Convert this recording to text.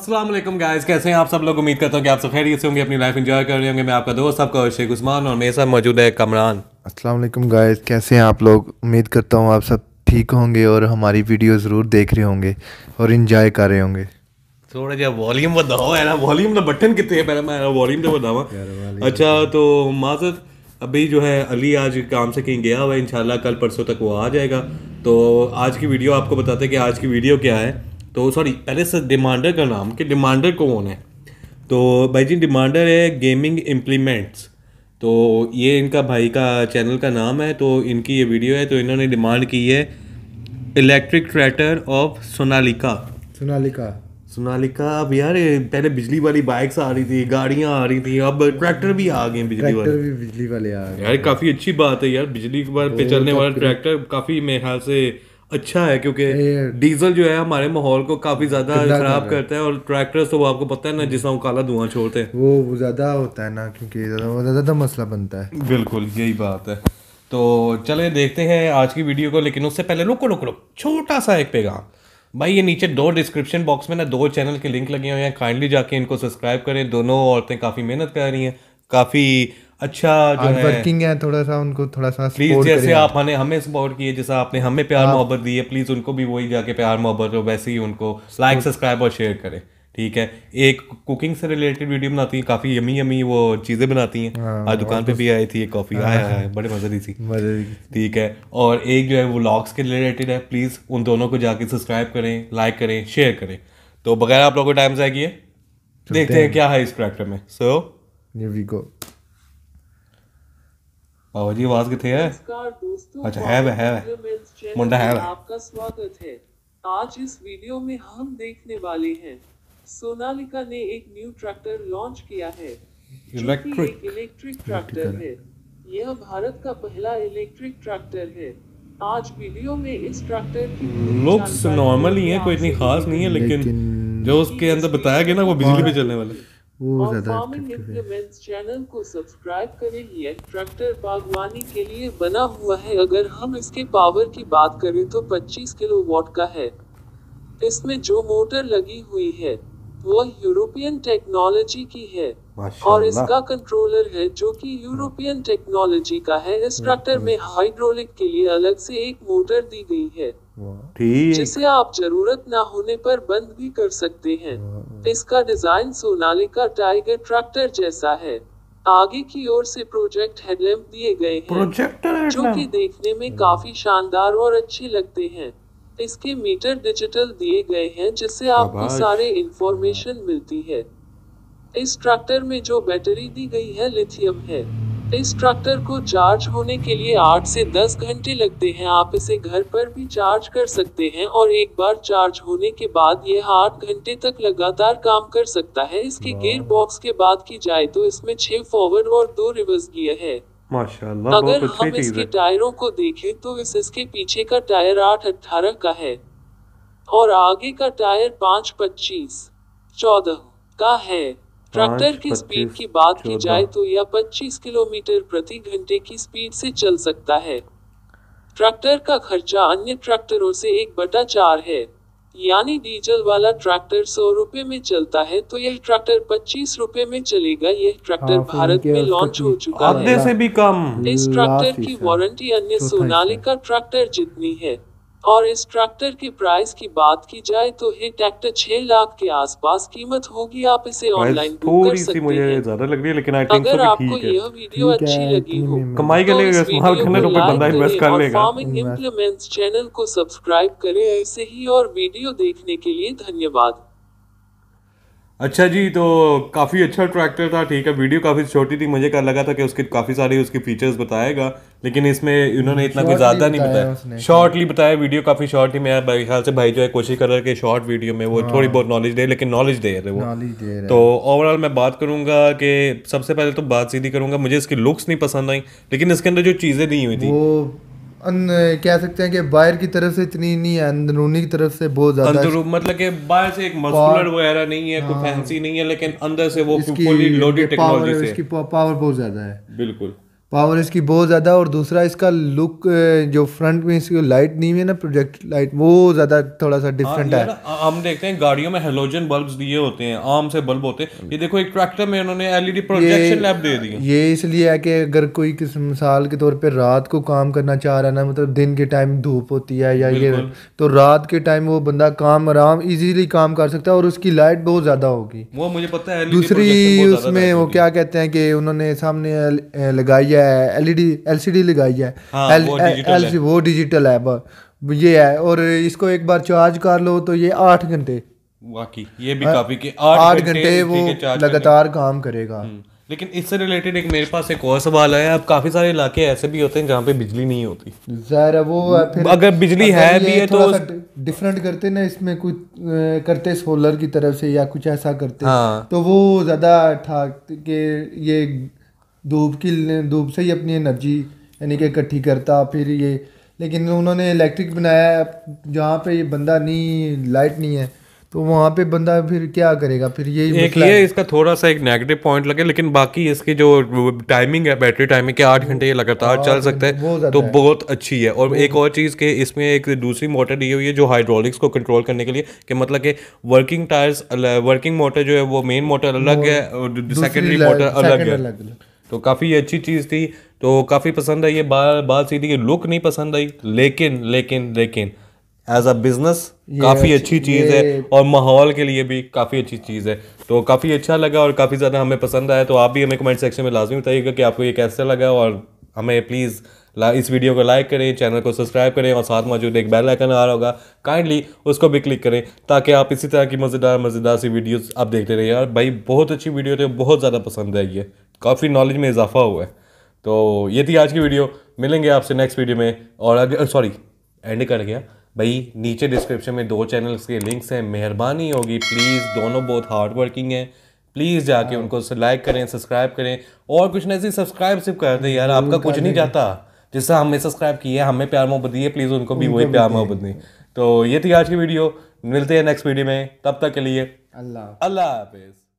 अस्सलाम वालेकुम गाइस, कैसे हैं आप सब लोग। उम्मीद करता हूँ कि आप सब खैरियत से होंगे, अपनी लाइफ एंजॉय कर रहे होंगे। मैं आपका दोस्त आपका शेख उस्मान और मेरे साथ मौजूद है कमरान। अस्सलाम वालेकुम गाइस, कैसे हैं आप लोग। उम्मीद करता हूँ आप सब ठीक होंगे और हमारी वीडियो ज़रूर देख रहे होंगे और इन्जॉय कर रहे होंगे। थोड़ा जहाँ वॉल्यूम बढ़ाओ है ना, वॉल्यूम का बटन कितने पहले मैं वॉल्यूम तो बढ़ावा। अच्छा तो माजर अभी जो है अली आज काम से कहीं गया हुआ है, इंशाल्लाह कल परसों तक वो आ जाएगा। तो आज की वीडियो आपको बताते हैं कि आज की वीडियो क्या है। तो सॉरी पहले से डिमांडर का नाम कि डिमांडर कौन है। तो भाई जी डिमांडर है गेमिंग इम्प्लीमेंट्स, तो ये इनका भाई का चैनल का नाम है। तो इनकी ये वीडियो है, तो इन्होंने डिमांड की है electric tractor of Sonalika. Sonalika अब यार पहले बिजली वाली बाइक्स आ रही थी, गाड़ियाँ आ रही थी, अब ट्रैक्टर भी आ गए बिजली वाले आ गए यार। काफ़ी अच्छी बात है यार, बिजली पे चलने वाला ट्रैक्टर काफ़ी मेरे ख्याल से अच्छा है, क्योंकि डीजल जो है हमारे माहौल को काफ़ी ज़्यादा खराब करता है। और ट्रैक्टर तो आपको पता है ना जिसमें काला धुआं छोड़ते हैं वो ज़्यादा होता है ना, क्योंकि ज़्यादा मसला बनता है। बिल्कुल यही बात है। तो चले देखते हैं आज की वीडियो को, लेकिन उससे पहले रुको छोटा सा एक पैगाम। भाई ये नीचे दो डिस्क्रिप्शन बॉक्स में ना दो चैनल के लिंक लगे हुए हैं, काइंडली जाके इनको सब्सक्राइब करें। दोनों औरतें काफ़ी मेहनत कर रही हैं, काफ़ी अच्छा जो है वर्किंग है, थोड़ा सा उनको थोड़ा सा प्लीज़, जैसे आप हमें सपोर्ट किए, जैसा आपने हमें प्यार मोहब्बत दी है, प्लीज़ उनको भी वही जाके प्यार मोहब्बत हो, वैसे ही उनको लाइक सब्सक्राइब और शेयर करें। ठीक है, एक कुकिंग से रिलेटेड वीडियो बनाती है, काफ़ी यमी यमी वो चीज़ें बनाती हैं। आज दुकान पे भी आई थी, एक कॉफ़ी आया है बड़े मज़ेदार सी। ठीक है, और एक जो है वो व्लॉग्स के रिलेटेड है, प्लीज़ उन दोनों को जाके सब्सक्राइब करें, लाइक करें, शेयर करें। तो बगैर आप लोगों को टाइम ज़ाया किए देखते हैं क्या है इस ट्रैक्टर में। So here we go. बाबा जी आवाज़ कितने है। अच्छा है मुंडा है। आपका स्वागत है। आज इस वीडियो में हम देखने वाले हैं सोनालिका ने एक न्यू ट्रैक्टर लॉन्च किया है जो कि एक इलेक्ट्रिक ट्रैक्टर है। यह भारत का पहला इलेक्ट्रिक ट्रैक्टर है। आज वीडियो में इस ट्रैक्टर की लुक्स नॉर्मल ही है, कोई इतनी खास नहीं है, लेकिन जो उसके अंदर बताया गया ना वो बिजली पे चलने वाला है। फार्मिंग इम्प्लीमेंट्स चैनल को सब्सक्राइब करें। ये ट्रैक्टर बागवानी के लिए बना हुआ है। अगर हम इसके पावर की बात करें तो 25 किलोवाट का है। इसमें जो मोटर लगी हुई है वो यूरोपियन टेक्नोलॉजी की है और इसका कंट्रोलर है जो कि यूरोपियन टेक्नोलॉजी का है। इस ट्रैक्टर में हाइड्रोलिक के लिए अलग से एक मोटर दी गई है जिसे आप जरूरत ना होने पर बंद भी कर सकते हैं। इसका डिजाइन सोनालिका टाइगर ट्रैक्टर जैसा है। आगे की ओर से प्रोजेक्ट हेडलैम्प दिए गए हैं जो कि देखने में काफी शानदार और अच्छे लगते हैं। इसके मीटर डिजिटल दिए गए हैं जिससे आपको सारे इंफॉर्मेशन मिलती है। इस ट्रैक्टर में जो बैटरी दी गई है लिथियम है। इस ट्रैक्टर को चार्ज होने के लिए 8 से 10 घंटे लगते हैं। आप इसे घर पर भी चार्ज कर सकते हैं और एक बार चार्ज होने के बाद यह 8 घंटे तक लगातार काम कर सकता है। इसके गियर बॉक्स के बाद की जाए तो इसमें 6 फॉरवर्ड और 2 रिवर्स गियर है। माशाल्लाह। अगर हम इसके टायरों को देखें तो इसके पीछे का टायर 8-18 का है और आगे का टायर 5-25-14 का है। ट्रैक्टर की स्पीड की बात की जाए तो यह 25 किलोमीटर प्रति घंटे की स्पीड से चल सकता है। ट्रैक्टर का खर्चा अन्य ट्रैक्टरों से 1/4 है, यानी डीजल वाला ट्रैक्टर 100 रुपए में चलता है तो यह ट्रैक्टर 25 रुपए में चलेगा। यह ट्रैक्टर भारत में लॉन्च हो चुका है से भी कम। इस ट्रैक्टर की वारंटी अन्य सोनालिका ट्रैक्टर जितनी है और इस ट्रैक्टर के प्राइस की बात की जाए तो ये ट्रैक्टर 6 लाख के आसपास कीमत होगी। आप इसे ऑनलाइन बुक कर सकते हैं। ज़्यादा लग रही है लेकिन अगर आपको यह वीडियो अच्छी लगी हो कमाई के लिए बंदा इन्वेस्ट कर लेगा। फार्मिंग इम्प्लीमेंट्स चैनल को सब्सक्राइब करें। ऐसे ही और वीडियो देखने के लिए धन्यवाद। अच्छा जी, तो काफ़ी अच्छा ट्रैक्टर था। ठीक है, वीडियो काफ़ी छोटी थी, मुझे क्या लगा था कि उसके काफ़ी सारे उसके फीचर्स बताएगा, लेकिन इसमें इन्होंने इतना कुछ ज़्यादा नहीं बताया, शॉर्टली बताया। वीडियो काफ़ी शॉर्ट थी। मेरा भाई ख्याल से भाई जो है कोशिश कर रहा है कि शॉर्ट वीडियो में वो थोड़ी बहुत नॉलेज दे, लेकिन नॉलेज दे रहे वो। तो ओवरऑल मैं बात करूँगा कि सबसे पहले तो बात सीधी करूँगा, मुझे इसकी लुक्स नहीं पसंद आई, लेकिन इसके अंदर जो चीज़ें दी हुई थी कह सकते हैं कि बाहर की तरफ से इतनी नहीं है, अंदरूनी की तरफ से बहुत ज़्यादा। मतलब कि बाहर से एक मस्कुलर वगैरह नहीं है, कोई फैंसी नहीं है, लेकिन अंदर से वो फुली लोडेड टेक्नोलॉजी से इसकी पावर बहुत ज़्यादा है। बिल्कुल। पावर इसकी बहुत ज़्यादा, और दूसरा इसका लुक जो फ्रंट में इसकी लाइट नहीं है ना, प्रोजेक्ट लाइट, वो ज़्यादा थोड़ा सा डिफरेंट है। हम देखते हैं गाड़ियों में हेलोजन बल्ब्स दिए होते हैं, आम से बल्ब होते हैं, ये देखो एक ट्रैक्टर में उन्होंने एलईडी प्रोजेक्शन लैंप दे दी। ये इसलिए है कि अगर कोई मिसाल के तौर पर रात को काम करना चाह रहा है ना, मतलब दिन के टाइम धूप होती है या ये, तो रात के टाइम वो बंदा काम आराम ईजीली काम कर सकता है और उसकी लाइट बहुत ज़्यादा होगी, वो मुझे पता है। दूसरी उसमें वो क्या कहते हैं कि उन्होंने सामने लगाई एलसीडी लगाई है, वो डिजिटल है ये है, और इसको एक बार चार्ज कर लो तो ये 8 घंटे, वाकई ये भी काफी के 8 घंटे वो लगातार काम करेगा। लेकिन इससे रिलेटेड एक मेरे पास एक और सवाल आया, अब काफी सारे इलाके ऐसे भी होते हैं जहाँ पे बिजली नहीं होती, ज़ाहिर है वो फिर अगर बिजली है भी है तो डिफरेंट करते ना, इसमें कुछ करते सोलर की तरफ से या कुछ ऐसा करते, तो वो ज्यादा था कि ये धूप से ही अपनी एनर्जी यानी कि इकट्ठी करता फिर ये, लेकिन उन्होंने इलेक्ट्रिक बनाया जहाँ पे ये बंदा नहीं, लाइट नहीं है तो वहाँ पे बंदा फिर क्या करेगा, फिर ये इसका थोड़ा सा एक नेगेटिव पॉइंट लगे। लेकिन बाकी इसकी जो टाइमिंग है, बैटरी टाइमिंग के 8 घंटे ये लगातार चल सकता है तो बहुत अच्छी है। और एक और चीज़ के इसमें एक दूसरी मोटर दी हुई है जो हाइड्रोलिक्स को कंट्रोल करने के लिए, कि मतलब कि वर्किंग टायर्स, वर्किंग मोटर जो है वो मेन मोटर अलग है और सेकेंडरी मोटर अलग है, तो काफ़ी अच्छी चीज़ थी, तो काफ़ी पसंद आई। ये बात सीधी कि लुक नहीं पसंद आई, लेकिन लेकिन लेकिन एज अ बिजनेस काफ़ी अच्छी चीज़ है और माहौल के लिए भी काफ़ी अच्छी चीज़ है, तो काफ़ी अच्छा लगा और काफ़ी ज़्यादा हमें पसंद आया। तो आप भी हमें कमेंट सेक्शन में लाजमी बताइएगा कि आपको ये कैसा लगा, और हमें प्लीज़ इस वीडियो को लाइक करें, चैनल को सब्सक्राइब करें, और साथ मौजूद एक बेल आइकन आ रहा होगा, काइंडली उसको भी क्लिक करें ताकि आप इसी तरह की मज़ेदार सी वीडियोस आप देखते रहिए। यार भाई बहुत अच्छी वीडियो थी, बहुत ज़्यादा पसंद आई है, काफ़ी नॉलेज में इजाफा हुआ है। तो ये थी आज की वीडियो, मिलेंगे आपसे नेक्स्ट वीडियो में। और अगर सॉरी एंड कर गया भाई, नीचे डिस्क्रिप्शन में 2 चैनल्स के लिंक्स हैं, मेहरबानी होगी प्लीज़, दोनों बहुत हार्ड वर्किंग हैं, प्लीज़ जाके उनको लाइक करें, सब्सक्राइब करें, और कुछ नहीं सी सब्सक्राइब सिर्फ कर दें यार, आपका कुछ नहीं जाता, जिससे हमें सब्सक्राइब किया, हमें प्यार मोहब्बत दी है, प्लीज़ उनको भी वही प्यार मोहब्बत दी। तो ये थी आज की वीडियो, मिलते हैं नेक्स्ट वीडियो में, तब तक के लिए अल्लाह हाफिज़।